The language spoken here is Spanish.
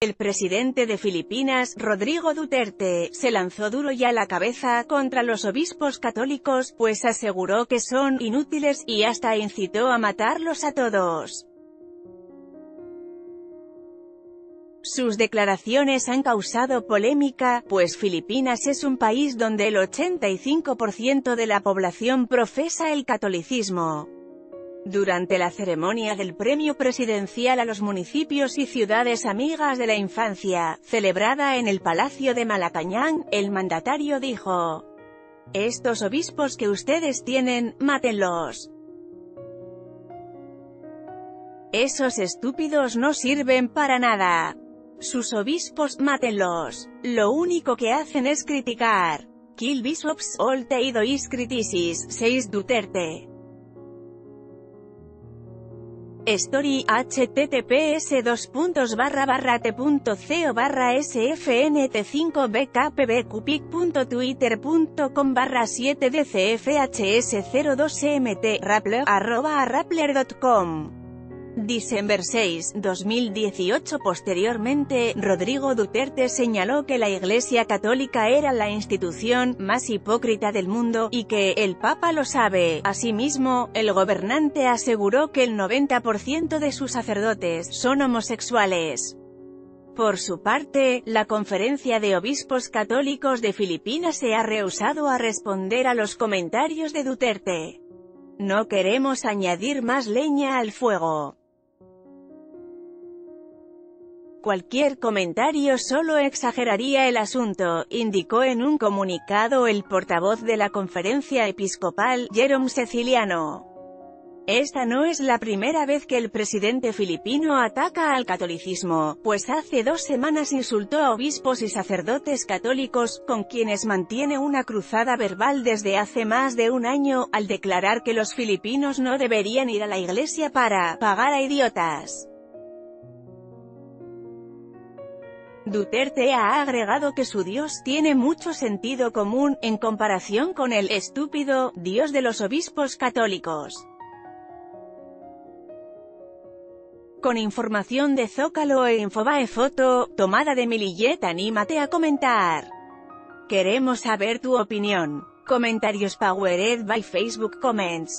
El presidente de Filipinas, Rodrigo Duterte, se lanzó duro y a la cabeza contra los obispos católicos, pues aseguró que son inútiles, y hasta incitó a matarlos a todos. Sus declaraciones han causado polémica, pues Filipinas es un país donde el 85% de la población profesa el catolicismo. Durante la ceremonia del premio presidencial a los municipios y ciudades amigas de la infancia, celebrada en el Palacio de Malacañán, el mandatario dijo: «Estos obispos que ustedes tienen, mátenlos. Esos estúpidos no sirven para nada. Sus obispos, mátenlos. Lo único que hacen es criticar. Kill bishops, all they do is criticis», says Duterte. Story: https://sfn25bkpbqpic.twitter.com/7dcfhs02cmt_rappler@rappler.com. Diciembre 6, 2018. Posteriormente, Rodrigo Duterte señaló que la Iglesia Católica era la institución más hipócrita del mundo, y que el Papa lo sabe. Asimismo, el gobernante aseguró que el 90% de sus sacerdotes son homosexuales. Por su parte, la Conferencia de Obispos Católicos de Filipinas se ha rehusado a responder a los comentarios de Duterte. «No queremos añadir más leña al fuego. Cualquier comentario solo exageraría el asunto», indicó en un comunicado el portavoz de la Conferencia Episcopal, Jerome Ceciliano. Esta no es la primera vez que el presidente filipino ataca al catolicismo, pues hace 2 semanas insultó a obispos y sacerdotes católicos, con quienes mantiene una cruzada verbal desde hace más de un año, al declarar que los filipinos no deberían ir a la iglesia para «pagar a idiotas». Duterte ha agregado que su Dios tiene mucho sentido común, en comparación con el «estúpido» Dios de los obispos católicos. Con información de Zócalo e Infobae. Foto, tomada de Milillet. Anímate a comentar. Queremos saber tu opinión. Comentarios powered by Facebook Comments.